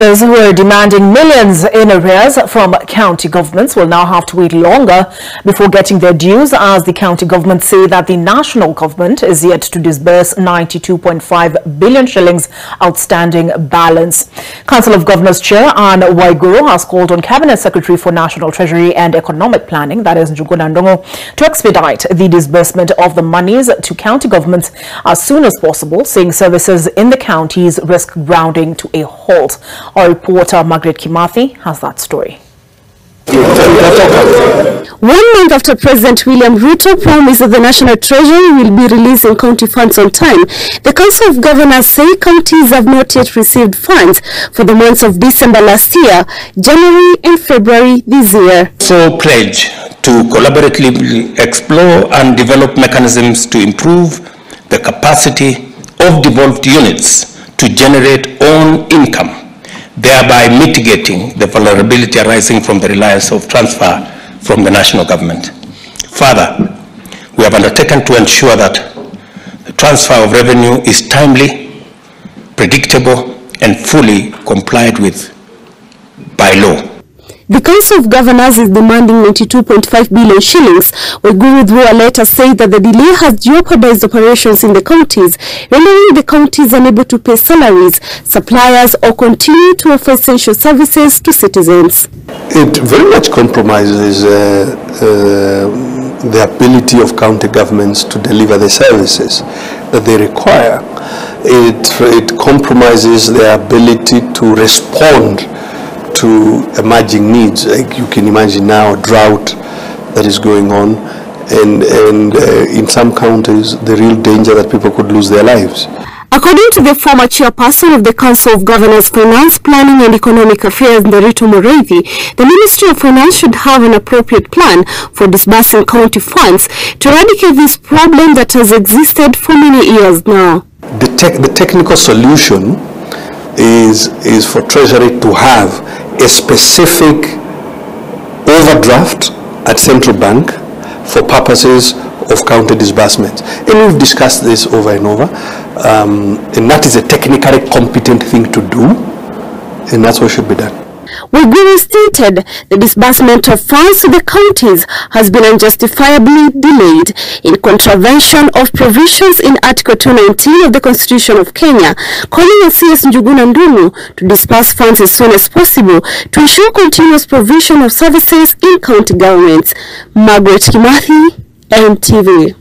Those who are demanding millions in arrears from county governments will now have to wait longer before getting their dues, as the county government say that the national government is yet to disburse 92.5 billion shillings outstanding balance. Council of Governors Chair Anne Waiguru has called on Cabinet Secretary for National Treasury and Economic Planning, that is Njuguna Ndung'u, to expedite the disbursement of the monies to county governments as soon as possible, saying services in the counties risk grounding to a halt. Our reporter Margaret Kimathi has that story. 1 month after President William Ruto promised that the National Treasury will be releasing county funds on time, the Council of Governors say counties have not yet received funds for the months of December last year, January and February this year. So pledge to collaboratively explore and develop mechanisms to improve the capacity of devolved units to generate own income, thereby mitigating the vulnerability arising from the reliance of transfer from the national government. Further, we have undertaken to ensure that the transfer of revenue is timely, predictable, and fully complied with by law. The Council of Governors is demanding 92.5 billion shillings. Waiguru through a letter said that the delay has jeopardized operations in the counties, rendering the counties unable to pay salaries, suppliers, or continue to offer essential services to citizens. It very much compromises the ability of county governments to deliver the services that they require. It compromises their ability to respond to emerging needs. Like you can imagine now, a drought that is going on, and in some counties the real danger that people could lose their lives. According to the former chairperson of the Council of Governors Finance, Planning and Economic Affairs, tumaridhi, the Ministry of Finance should have an appropriate plan for disbursing county funds to eradicate this problem that has existed for many years now. The technical solution is for Treasury to have a specific overdraft at Central Bank for purposes of county disbursements. And we've discussed this over and over, and that is a technically competent thing to do, and that's what should be done. Waiguru stated the disbursement of funds to the counties has been unjustifiably delayed in contravention of provisions in Article 219 of the Constitution of Kenya, calling on CS Njuguna Ndung'u to disperse funds as soon as possible to ensure continuous provision of services in county governments. Margaret Kimathi, NTV.